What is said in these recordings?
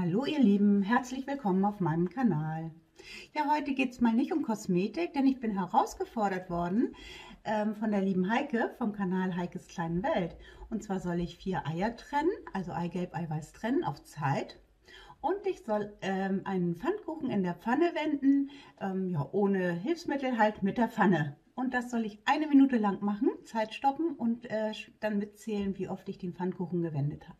Hallo ihr Lieben, herzlich willkommen auf meinem Kanal. Ja, heute geht es mal nicht um Kosmetik, denn ich bin herausgefordert worden von der lieben Heike vom Kanal Heikes kleinen Welt. Und zwar soll ich 4 Eier trennen, also Eigelb, Eiweiß trennen auf Zeit. Und ich soll einen Pfannkuchen in der Pfanne wenden, ja, ohne Hilfsmittel, halt mit der Pfanne. Und das soll ich 1 Minute lang machen, Zeit stoppen und dann mitzählen, wie oft ich den Pfannkuchen gewendet habe.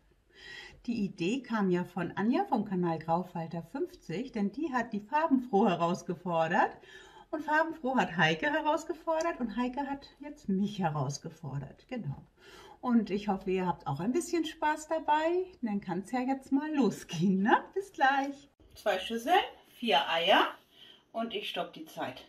Die Idee kam ja von Anja vom Kanal Graufalter50, denn die hat die Farbenfroh herausgefordert und Farbenfroh hat Heike herausgefordert und Heike hat jetzt mich herausgefordert, genau. Und ich hoffe, ihr habt auch ein bisschen Spaß dabei, dann kann es ja jetzt mal losgehen, ne? Bis gleich. 2 Schüsseln, 4 Eier und ich stoppe die Zeit.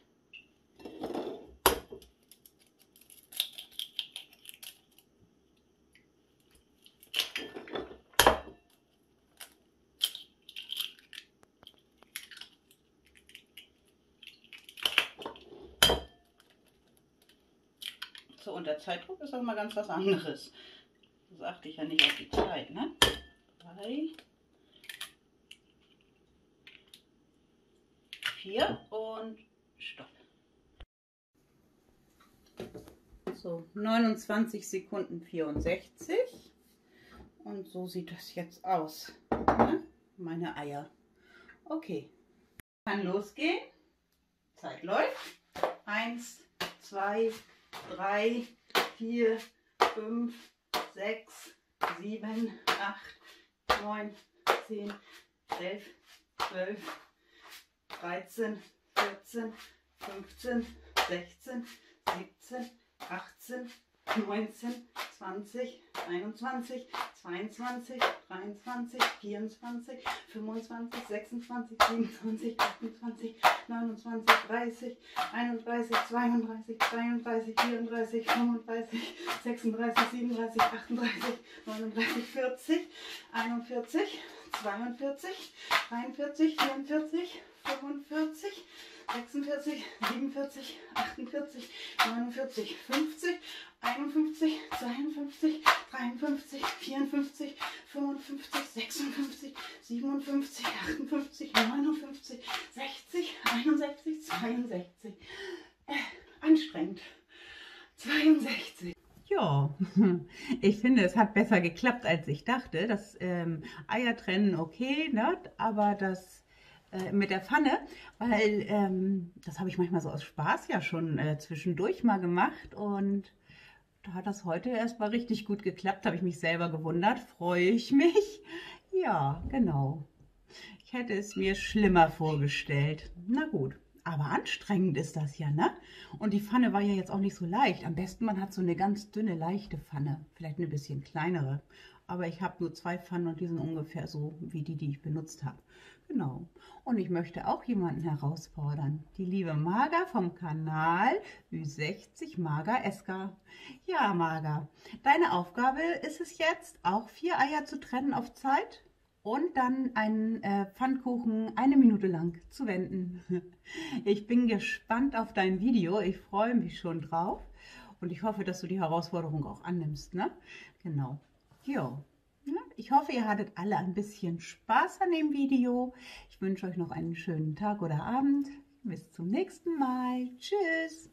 So, unter Zeitdruck ist auch mal ganz was anderes. Das achte ich ja nicht auf die Zeit, ne? 3, 4 und stopp. So, 29 Sekunden 64. Und so sieht das jetzt aus, ne? Meine Eier. Okay, kann losgehen. Zeit läuft. 61, 62. Anstrengend. 62. Ja, ich finde, es hat besser geklappt, als ich dachte. Das Eier trennen, okay, ne? Aber das mit der Pfanne, weil das habe ich manchmal so aus Spaß ja schon zwischendurch mal gemacht und da hat das heute erstmal richtig gut geklappt, habe ich mich selber gewundert, freue ich mich. Ja, genau. Ich hätte es mir schlimmer vorgestellt. Na gut, aber anstrengend ist das ja, ne? Und die Pfanne war ja jetzt auch nicht so leicht. Am besten man hat so eine ganz dünne, leichte Pfanne, vielleicht eine bisschen kleinere. Aber ich habe nur 2 Pfannen und die sind ungefähr so wie die, die ich benutzt habe. Genau. Und ich möchte auch jemanden herausfordern. Die liebe Marga vom Kanal wie 60 Marga Eska. Ja, Marga, deine Aufgabe ist es jetzt, auch 4 Eier zu trennen auf Zeit und dann einen Pfannkuchen 1 Minute lang zu wenden. Ich bin gespannt auf dein Video. Ich freue mich schon drauf. Und ich hoffe, dass du die Herausforderung auch annimmst, ne? Genau. Jo. Ich hoffe, ihr hattet alle ein bisschen Spaß an dem Video. Ich wünsche euch noch einen schönen Tag oder Abend. Bis zum nächsten Mal. Tschüss.